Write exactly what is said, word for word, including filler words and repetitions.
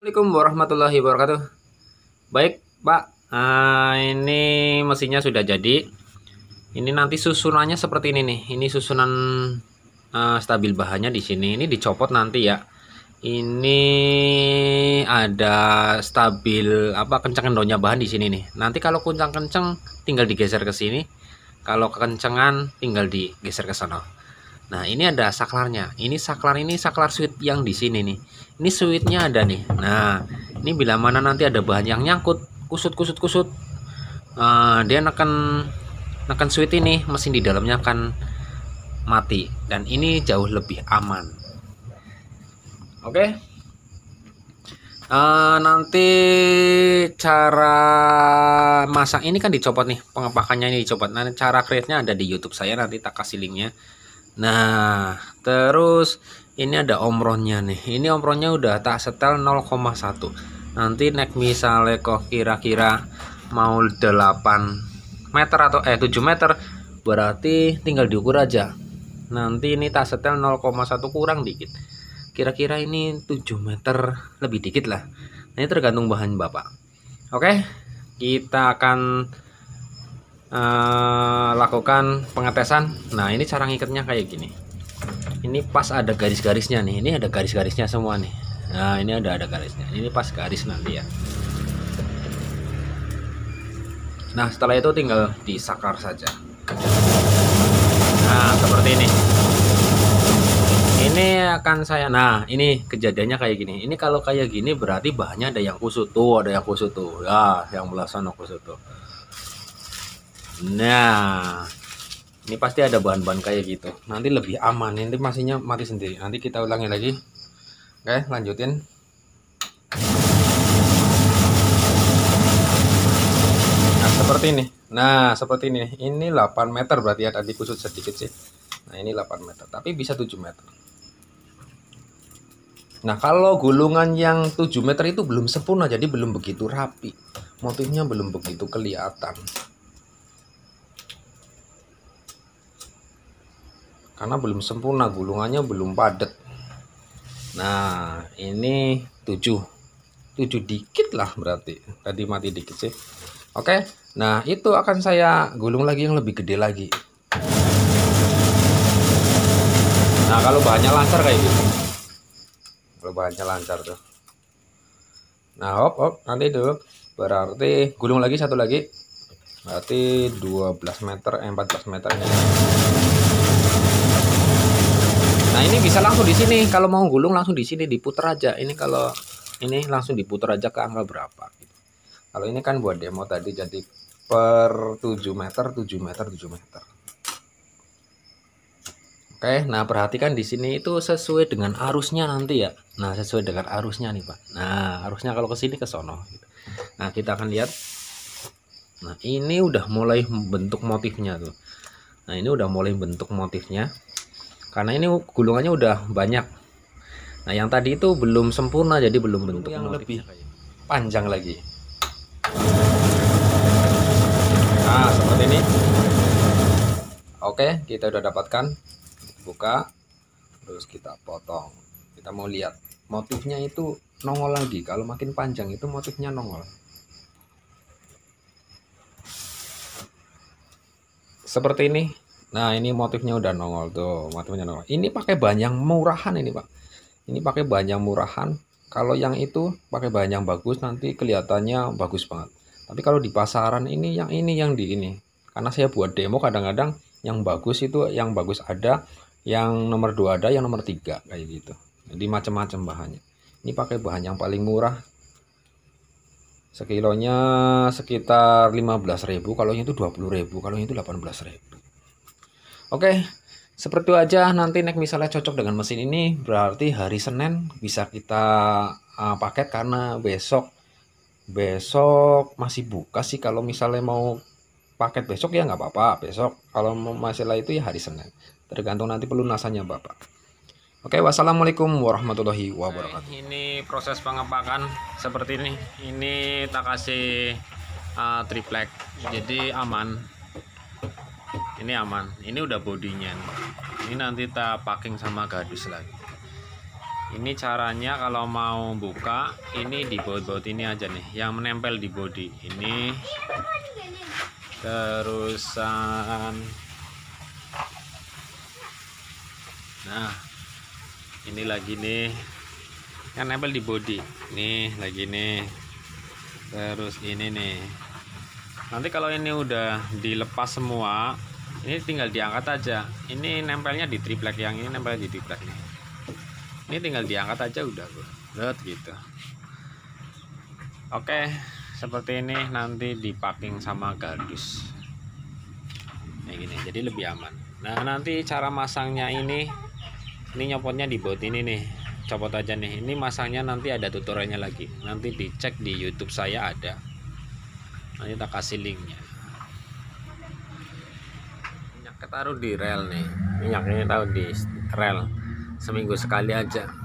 Assalamualaikum warahmatullahi wabarakatuh. Baik Pak, nah, ini mesinnya sudah jadi. Ini nanti susunannya seperti ini nih. Ini susunan uh, stabil bahannya di sini. Ini dicopot nanti ya. Ini ada stabil apa kencang kendonnya bahan di sini nih. Nanti kalau kencang kencang tinggal digeser ke sini. Kalau kekencangan tinggal digeser ke sana. Nah, ini ada saklarnya. Ini saklar ini saklar sweet yang di sini nih. Ini sweetnya ada nih. Nah, ini bila mana nanti ada bahan yang nyangkut, kusut kusut kusut, uh, dia neken neken sweet ini, mesin di dalamnya akan mati. Dan ini jauh lebih aman. Oke. Okay. Uh, nanti cara masak ini kan dicopot nih, pengepakannya ini dicopot. Nanti cara create-nya ada di YouTube saya, nanti tak kasih linknya. Nah, terus ini ada omronnya nih. Ini omronnya udah tak setel nol koma satu. Nanti nek misalnya kok kira-kira mau delapan meter atau eh tujuh meter, berarti tinggal diukur aja. Nanti ini tak setel nol koma satu kurang dikit. Kira-kira ini tujuh meter lebih dikit lah. Ini tergantung bahan Bapak. Oke, kita akan Uh, lakukan pengetesan. Nah, ini cara ngikatnya kayak gini. Ini pas ada garis-garisnya nih. Ini ada garis-garisnya semua nih. Nah, ini ada ada garisnya. Ini pas garis nanti ya. Nah, setelah itu tinggal disakar saja. Nah, seperti ini. Ini akan saya. Nah, ini kejadiannya kayak gini. Ini kalau kayak gini berarti bahannya ada yang kusut tuh, ada yang kusut tuh. Ya, yang belah sana kusut tuh. Nah, ini pasti ada bahan-bahan kayak gitu. Nanti lebih aman. Nanti mesinnya mati sendiri. Nanti kita ulangi lagi. Oke, lanjutin. Nah, seperti ini. Nah, seperti ini. Ini delapan meter berarti ya, tadi kusut sedikit sih. Nah, ini delapan meter. Tapi bisa tujuh meter. Nah, kalau gulungan yang tujuh meter itu belum sempurna. Jadi belum begitu rapi. Motifnya belum begitu kelihatan. Karena belum sempurna, gulungannya belum padat. Nah, ini tujuh tujuh dikit lah berarti. Tadi mati dikit sih. Oke, nah itu akan saya gulung lagi yang lebih gede lagi. Nah, kalau bahannya lancar kayak gitu. Kalau bahannya lancar tuh. Nah, hop hop, nanti dulu. Berarti gulung lagi satu lagi. Berarti dua belas meter, eh, empat belas meter ini. Nah, ini bisa langsung di sini. Kalau mau gulung langsung di sini diputar aja. Ini kalau ini langsung diputar aja ke angka berapa gitu. Kalau ini kan buat demo tadi, jadi per tujuh meter, tujuh meter, tujuh meter. Oke, nah perhatikan di sini itu sesuai dengan arusnya nanti ya. Nah, sesuai dengan arusnya nih, Pak. Nah, arusnya kalau ke sini ke sono gitu. Nah, kita akan lihat. Nah, ini udah mulai bentuk motifnya tuh. Nah, ini udah mulai bentuk motifnya. Karena ini gulungannya udah banyak. Nah, yang tadi itu belum sempurna, jadi belum bentuk yang lebih panjang lagi. Nah, seperti ini. Oke, kita udah dapatkan. Buka, terus kita potong. Kita mau lihat motifnya itu nongol lagi. Kalau makin panjang itu motifnya nongol. Seperti ini. Nah, ini motifnya udah nongol tuh, motifnya nongol. Ini pakai bahan yang murahan ini, Pak. Ini pakai bahan yang murahan. Kalau yang itu pakai bahan yang bagus, nanti kelihatannya bagus banget. Tapi kalau di pasaran ini, yang ini, yang di ini. Karena saya buat demo kadang-kadang yang bagus itu, yang bagus ada, yang nomor dua ada, yang nomor tiga kayak gitu. Jadi macam-macam bahannya. Ini pakai bahan yang paling murah. Sekilonya sekitar lima belas ribu, kalau yang itu dua puluh ribu, kalau yang itu delapan belas ribu. Oke, seperti itu aja. Nanti nek misalnya cocok dengan mesin ini, berarti hari Senin bisa kita uh, paket, karena besok besok masih buka sih. Kalau misalnya mau paket besok ya nggak apa-apa. Besok kalau masalah itu ya hari Senin. Tergantung nanti pelunasannya Bapak. Oke, wassalamualaikum warahmatullahi wabarakatuh. Ini proses pengepakan seperti ini. Ini tak kasih uh, triplek, jadi aman. Ini aman, ini udah bodinya. Ini nanti tak packing sama gadus lagi. Ini caranya kalau mau buka, ini di baut-baut ini aja nih, yang menempel di bodi ini. Terusan, nah ini lagi nih, yang nempel di bodi nih lagi nih. Terus ini nih. Nanti kalau ini udah dilepas semua, ini tinggal diangkat aja. Ini nempelnya di triplek, yang ini nempel di triplek nih. Ini tinggal diangkat aja udah, bro, gitu. Oke, seperti ini nanti dipacking sama gardus. Kayak gini, jadi lebih aman. Nah, nanti cara masangnya ini, ini nyopotnya di baut ini nih. Copot aja nih. Ini masangnya nanti ada tutorialnya lagi. Nanti dicek di YouTube saya ada. Nanti kita kasih linknya. Minyak kita taruh di rel nih. Minyaknya taruh di rel. Seminggu sekali aja.